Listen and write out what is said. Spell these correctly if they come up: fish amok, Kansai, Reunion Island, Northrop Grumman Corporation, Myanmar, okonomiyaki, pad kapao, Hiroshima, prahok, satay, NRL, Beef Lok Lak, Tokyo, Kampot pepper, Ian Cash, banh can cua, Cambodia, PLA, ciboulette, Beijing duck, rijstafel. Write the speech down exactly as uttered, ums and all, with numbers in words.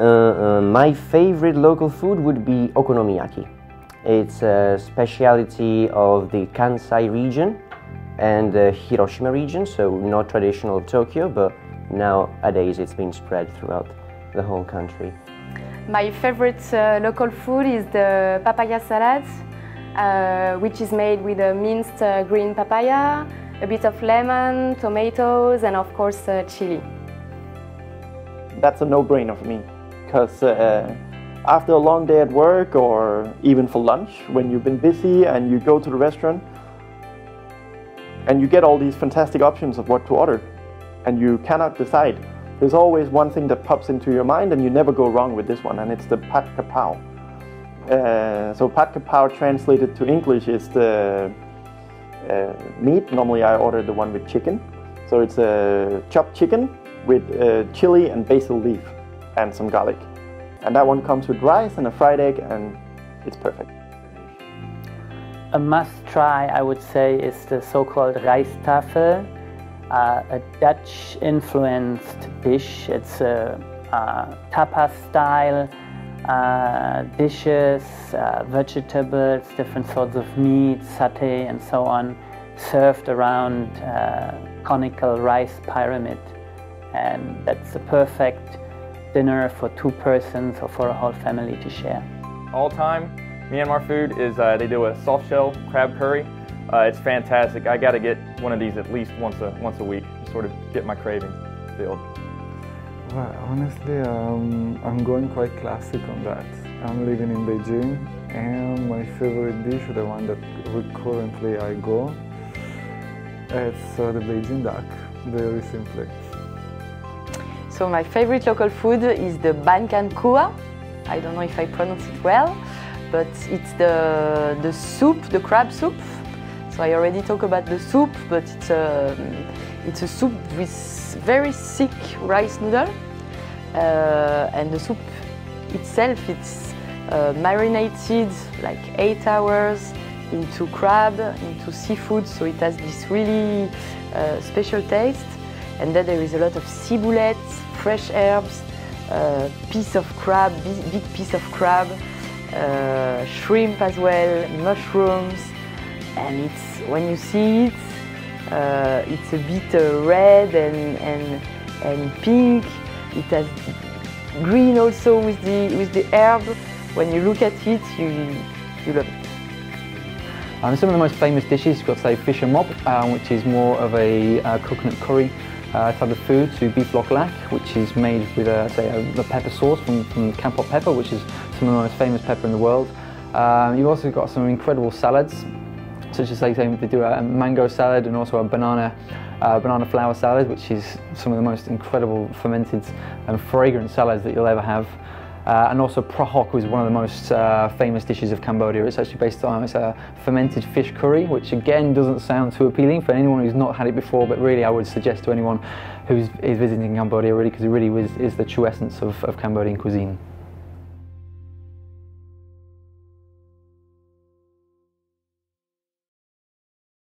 Uh, uh, my favorite local food would be okonomiyaki. It's a speciality of the Kansai region and the Hiroshima region, so not traditional Tokyo, but nowadays it's been spread throughout the whole country. My favorite uh, local food is the papaya salad, uh, which is made with a minced uh, green papaya, a bit of lemon, tomatoes, and of course uh, chili. That's a no-brainer for me, because uh, after a long day at work or even for lunch, when you've been busy and you go to the restaurant and you get all these fantastic options of what to order and you cannot decide, there's always one thing that pops into your mind and you never go wrong with this one, and it's the pad kapao. Uh, so pad kapao translated to English is the uh, meat. Normally I order the one with chicken, so it's a uh, chopped chicken with uh, chili and basil leaf and some garlic. And that one comes with rice and a fried egg, and it's perfect. A must try, I would say, is the so-called rijstafel, uh, a Dutch-influenced dish. It's a, a tapas-style uh, dishes, uh, vegetables, different sorts of meat, satay, and so on, served around a conical rice pyramid. And that's the perfect dinner for two persons or for a whole family to share. All time, Myanmar food is uh, they do a soft shell crab curry. Uh, it's fantastic. I got to get one of these at least once a once a week to sort of get my craving filled. Well, honestly, um, I'm going quite classic on that. I'm living in Beijing, and my favorite dish, the one that currently I go, it's uh, the Beijing duck. Very simply. So my favorite local food is the banh can cua. I don't know if I pronounce it well, but it's the, the soup, the crab soup. So I already talked about the soup, but it's a, it's a soup with very thick rice noodle. Uh, and the soup itself, it's uh, marinated like eight hours into crab, into seafood, so it has this really uh, special taste. And then there is a lot of ciboulette, fresh herbs, uh, piece of crab, big, big piece of crab, uh, shrimp as well, mushrooms. And it's, when you see it, uh, it's a bit uh, red and, and, and pink. It has green also with the, with the herb. When you look at it, you, you love it. Um, some of the most famous dishes, you've got to say fish amok, uh, which is more of a uh, coconut curry. Uh, type of food, to Beef Lok Lak, which is made with a, say, a, a pepper sauce from, from Kampot pepper, which is some of the most famous pepper in the world. Um, you've also got some incredible salads, such as like, they do a mango salad and also a banana uh, banana flower salad, which is some of the most incredible fermented and fragrant salads that you'll ever have. Uh, and also prahok is one of the most uh, famous dishes of Cambodia. It's actually based on it's a fermented fish curry, which again doesn't sound too appealing for anyone who's not had it before, but really I would suggest to anyone who is visiting Cambodia, really, because it really is, is the true essence of, of Cambodian cuisine.